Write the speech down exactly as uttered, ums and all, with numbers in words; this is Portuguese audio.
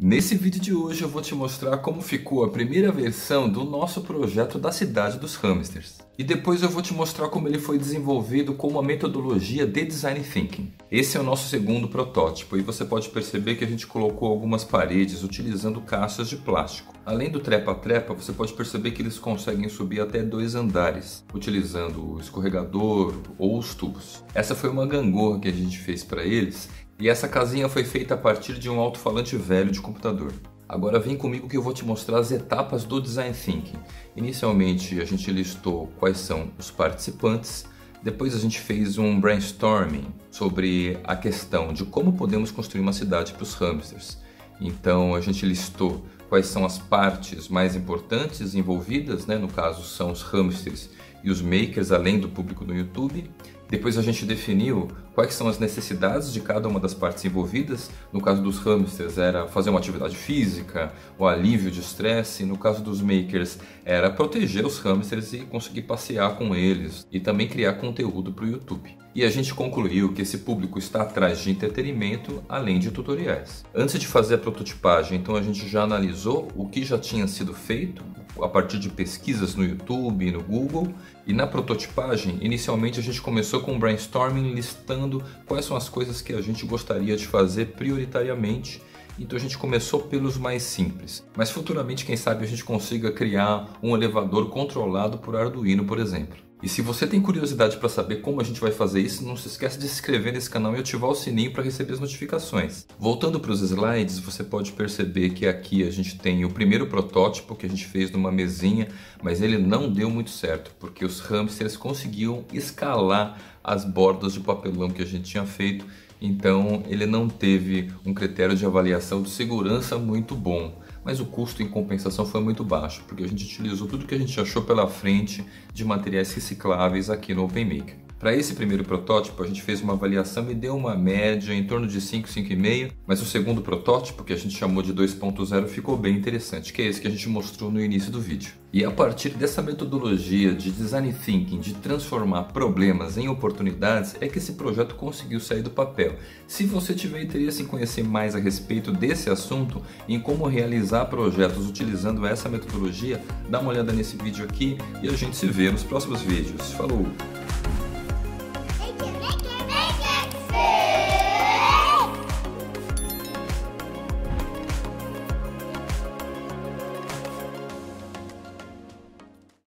Nesse vídeo de hoje eu vou te mostrar como ficou a primeira versão do nosso projeto da Cidade dos Hamsters. E depois eu vou te mostrar como ele foi desenvolvido com uma metodologia de Design Thinking. Esse é o nosso segundo protótipo e você pode perceber que a gente colocou algumas paredes utilizando caixas de plástico. Além do trepa-trepa, você pode perceber que eles conseguem subir até dois andares, utilizando o escorregador ou os tubos. Essa foi uma gangorra que a gente fez para eles. E essa casinha foi feita a partir de um alto-falante velho de computador. Agora vem comigo que eu vou te mostrar as etapas do Design Thinking. Inicialmente a gente listou quais são os participantes, depois a gente fez um brainstorming sobre a questão de como podemos construir uma cidade para os hamsters. Então a gente listou quais são as partes mais importantes envolvidas, né? No caso são os hamsters e os makers, além do público no YouTube. Depois a gente definiu quais são as necessidades de cada uma das partes envolvidas. No caso dos hamsters era fazer uma atividade física, o alívio de estresse. No caso dos makers era proteger os hamsters e conseguir passear com eles e também criar conteúdo para o YouTube. E a gente concluiu que esse público está atrás de entretenimento, além de tutoriais. Antes de fazer a prototipagem, então a gente já analisou o que já tinha sido feito a partir de pesquisas no YouTube e no Google. E na prototipagem, inicialmente a gente começou com um brainstorming listando quais são as coisas que a gente gostaria de fazer prioritariamente. Então a gente começou pelos mais simples, mas futuramente quem sabe a gente consiga criar um elevador controlado por Arduino, por exemplo. E se você tem curiosidade para saber como a gente vai fazer isso, não se esqueça de se inscrever nesse canal e ativar o sininho para receber as notificações. Voltando para os slides, você pode perceber que aqui a gente tem o primeiro protótipo que a gente fez numa mesinha, mas ele não deu muito certo, porque os hamsters conseguiam escalar as bordas de papelão que a gente tinha feito, então ele não teve um critério de avaliação de segurança muito bom. Mas o custo em compensação foi muito baixo, porque a gente utilizou tudo que a gente achou pela frente de materiais recicláveis aqui no OpenMaker. Para esse primeiro protótipo, a gente fez uma avaliação e deu uma média em torno de cinco, cinco vírgula cinco, mas o segundo protótipo, que a gente chamou de dois ponto zero, ficou bem interessante, que é esse que a gente mostrou no início do vídeo. E a partir dessa metodologia de Design Thinking, de transformar problemas em oportunidades, é que esse projeto conseguiu sair do papel. Se você tiver interesse em conhecer mais a respeito desse assunto, em como realizar projetos utilizando essa metodologia, dá uma olhada nesse vídeo aqui e a gente se vê nos próximos vídeos. Falou!